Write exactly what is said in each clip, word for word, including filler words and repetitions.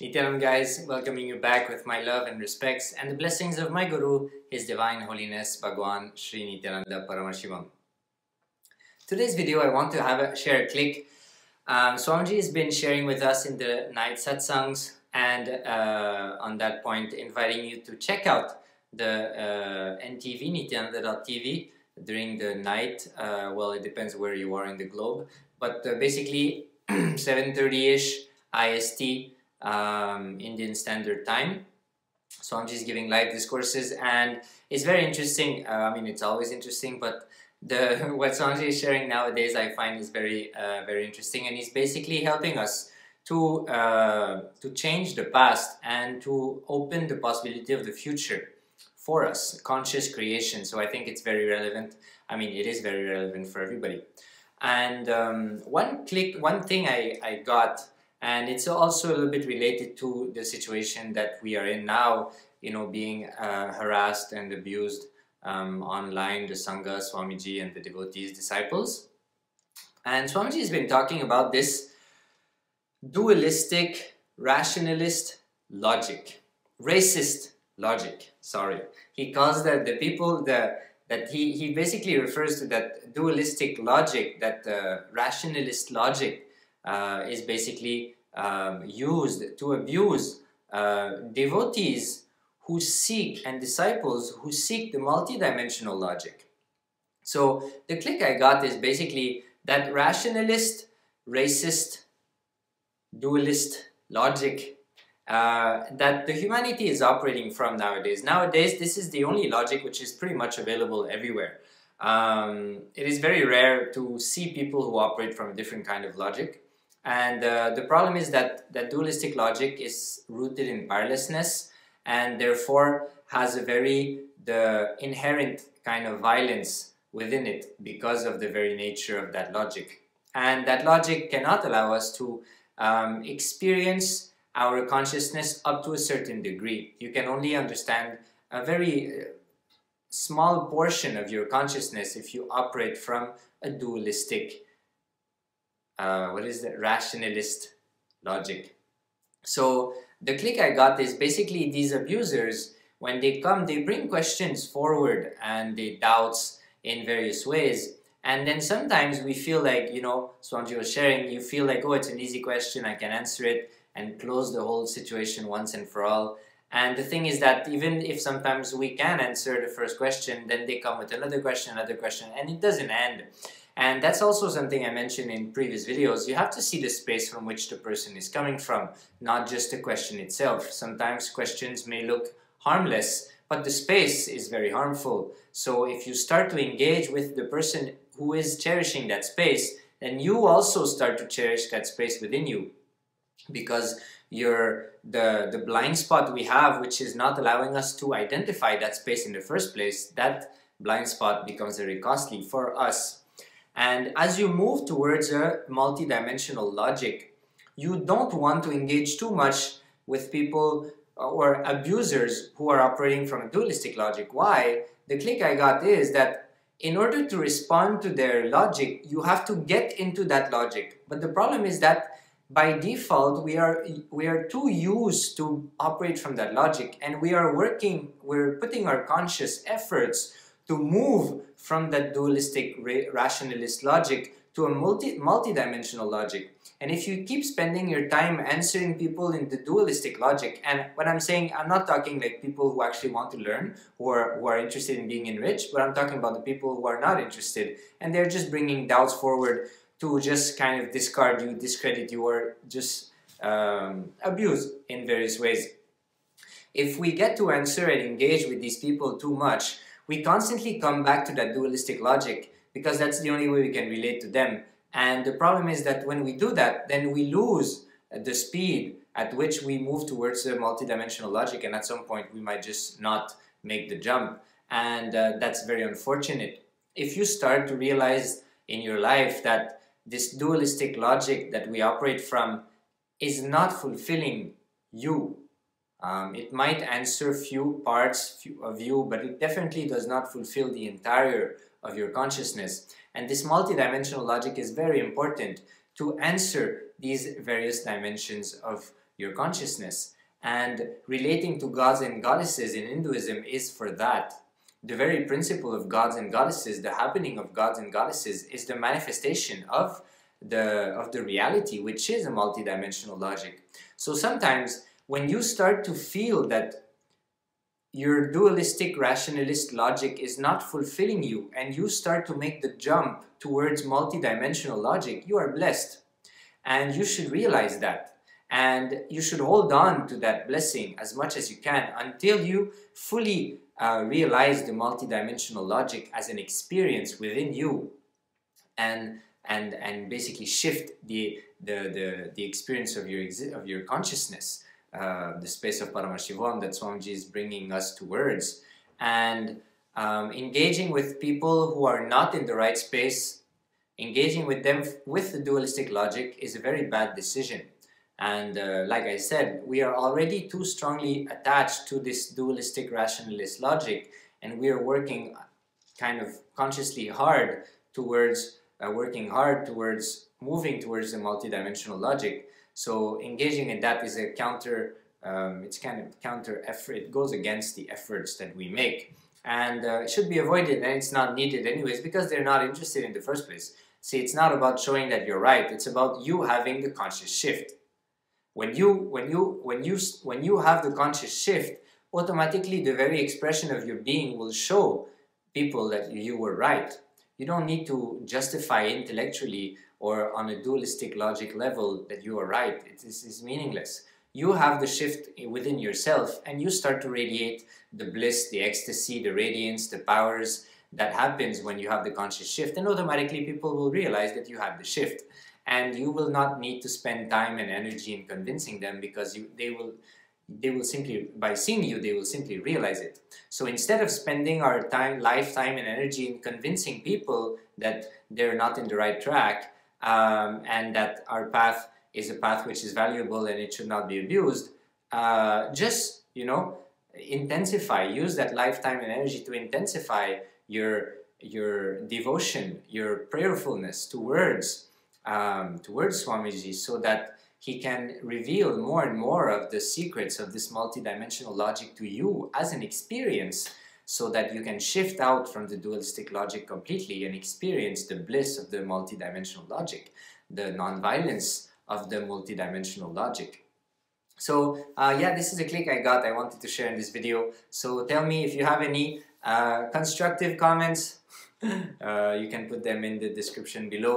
Nityananda guys, welcoming you back with my love and respects and the blessings of my Guru, His Divine Holiness Bhagwan Sri Nityananda Paramashivam. Today's video I want to have a, share a click. Um, Swamiji has been sharing with us in the night satsangs and uh, on that point inviting you to check out the uh, N T V, Nityananda dot T V during the night. Uh, well, it depends where you are in the globe, but uh, basically seven thirty-ish I S T. Um, Indian Standard Time. So I'm just giving live discourses and it's very interesting. uh, I mean, it's always interesting, but the what Swamiji is sharing nowadays I find is very uh, very interesting, and he's basically helping us to uh, to change the past and to open the possibility of the future for us, conscious creation. So I think it's very relevant. I mean, it is very relevant for everybody. And um, one click one thing I, I got, and it's also a little bit related to the situation that we are in now, you know, being uh, harassed and abused um, online, the Sangha, Swamiji and the devotees, disciples. And Swamiji has been talking about this dualistic, rationalist logic, racist logic, sorry. He calls that the people, the, that he, he basically refers to that dualistic logic, that uh, rationalist logic, Uh, is basically um, used to abuse uh, devotees who seek, and disciples who seek, the multidimensional logic. So the click I got is basically that rationalist, racist, dualist logic uh, that the humanity is operating from nowadays. Nowadays, this is the only logic which is pretty much available everywhere. Um, it is very rare to see people who operate from a different kind of logic. And uh, the problem is that that dualistic logic is rooted in powerlessness, and therefore has a very the inherent kind of violence within it because of the very nature of that logic. And that logic cannot allow us to um, experience our consciousness up to a certain degree. You can only understand a very uh, small portion of your consciousness if you operate from a dualistic, uh, what is that, rationalist logic. So the click I got is basically these abusers, when they come, they bring questions forward and they doubts in various ways. And then sometimes we feel like, you know, Swamiji was sharing, you feel like, oh, it's an easy question, I can answer it and close the whole situation once and for all. And the thing is that even if sometimes we can answer the first question, then they come with another question, another question, and it doesn't end. And that's also something I mentioned in previous videos. You have to see the space from which the person is coming from, not just the question itself. Sometimes questions may look harmless, but the space is very harmful. So if you start to engage with the person who is cherishing that space, then you also start to cherish that space within you. Because you're the the blind spot we have, which is not allowing us to identify that space in the first place, that blind spot becomes very costly for us. And as you move towards a multidimensional logic, you don't want to engage too much with people or abusers who are operating from a dualistic logic. Why? The click I got is that in order to respond to their logic, you have to get into that logic. But the problem is that by default, we are we are too used to operate from that logic, and we are working, we're putting our conscious efforts to move from that dualistic rationalist logic to a multi multidimensional logic. And if you keep spending your time answering people in the dualistic logic, and what I'm saying, I'm not talking like people who actually want to learn, or who are interested in being enriched, but I'm talking about the people who are not interested, and they're just bringing doubts forward to just kind of discard you, discredit you, or just um, abuse in various ways. If we get to answer and engage with these people too much, we constantly come back to that dualistic logic, because that's the only way we can relate to them. And the problem is that when we do that, then we lose the speed at which we move towards the multidimensional logic, and at some point we might just not make the jump. And uh, that's very unfortunate. If you start to realize in your life that this dualistic logic that we operate from is not fulfilling you, Um, it might answer few parts of you, but it definitely does not fulfill the entire of your consciousness. And this multidimensional logic is very important to answer these various dimensions of your consciousness. And relating to gods and goddesses in Hinduism is for that. The very principle of gods and goddesses, the happening of gods and goddesses, is the manifestation of the, of the reality, which is a multidimensional logic. So sometimes when you start to feel that your dualistic rationalist logic is not fulfilling you, and you start to make the jump towards multidimensional logic, you are blessed. And you should realize that. And you should hold on to that blessing as much as you can until you fully uh, realize the multidimensional logic as an experience within you, and and and basically shift the the the, the experience of your exi of your consciousness, uh, the space of Paramashivam that Swamiji is bringing us towards, and um, engaging with people who are not in the right space, engaging with them with the dualistic logic is a very bad decision. And uh, like I said, we are already too strongly attached to this dualistic rationalist logic, and we are working kind of consciously hard towards, uh, working hard towards moving towards the multidimensional logic. So engaging in that is a counter, um, it's kind of counter effort, it goes against the efforts that we make. And uh, it should be avoided, and it's not needed anyways, because they're not interested in the first place. See, it's not about showing that you're right, it's about you having the conscious shift. When you, when, you, when, you, when you have the conscious shift, automatically the very expression of your being will show people that you were right. You don't need to justify intellectually or on a dualistic logic level that you are right. It is, it's meaningless. You have the shift within yourself, and you start to radiate the bliss, the ecstasy, the radiance, the powers that happens when you have the conscious shift. And automatically people will realize that you have the shift. And you will not need to spend time and energy in convincing them, because you, they will they will simply, by seeing you, they will simply realize it. So instead of spending our time, lifetime and energy in convincing people that they're not in the right track, um, and that our path is a path which is valuable and it should not be abused, uh, just, you know, intensify, use that lifetime and energy to intensify your, your devotion, your prayerfulness towards Um, towards Swamiji, so that he can reveal more and more of the secrets of this multidimensional logic to you as an experience, so that you can shift out from the dualistic logic completely and experience the bliss of the multidimensional logic, the non-violence of the multidimensional logic. So uh, yeah, this is a click I got I wanted to share in this video. So tell me if you have any uh, constructive comments. uh, you can put them in the description below.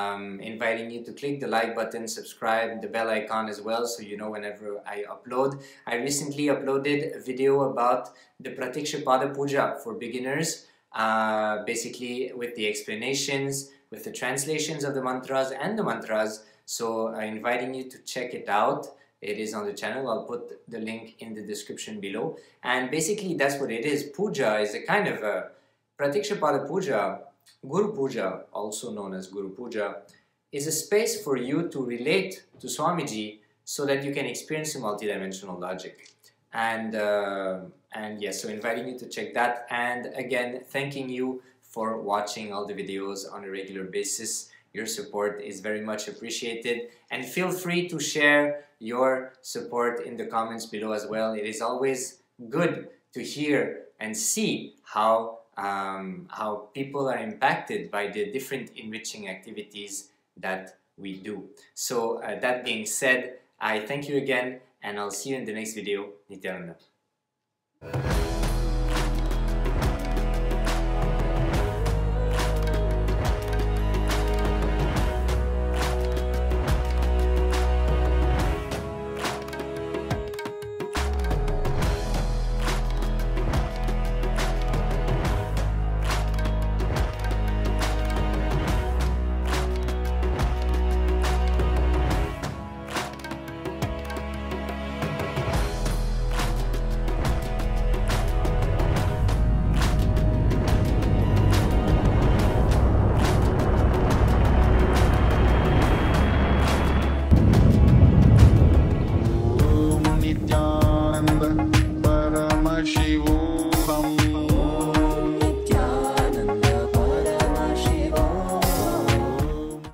Um, inviting you to click the like button, subscribe, the bell icon as well, so you know whenever I upload. I recently uploaded a video about the Pratikshapada Puja for beginners, uh, basically with the explanations, with the translations of the mantras and the mantras, so I'm inviting you to check it out. It is on the channel. I'll put the link in the description below. And basically that's what it is. Puja is a kind of a Pratikshapada Puja, Guru Puja, also known as Guru Puja, is a space for you to relate to Swamiji so that you can experience the multidimensional logic. And, uh, and yes, so inviting you to check that. And again, thanking you for watching all the videos on a regular basis. Your support is very much appreciated. And feel free to share your support in the comments below as well. It is always good to hear and see how Um, how people are impacted by the different enriching activities that we do. So uh, that being said, I thank you again, and I'll see you in the next video. Nityananda.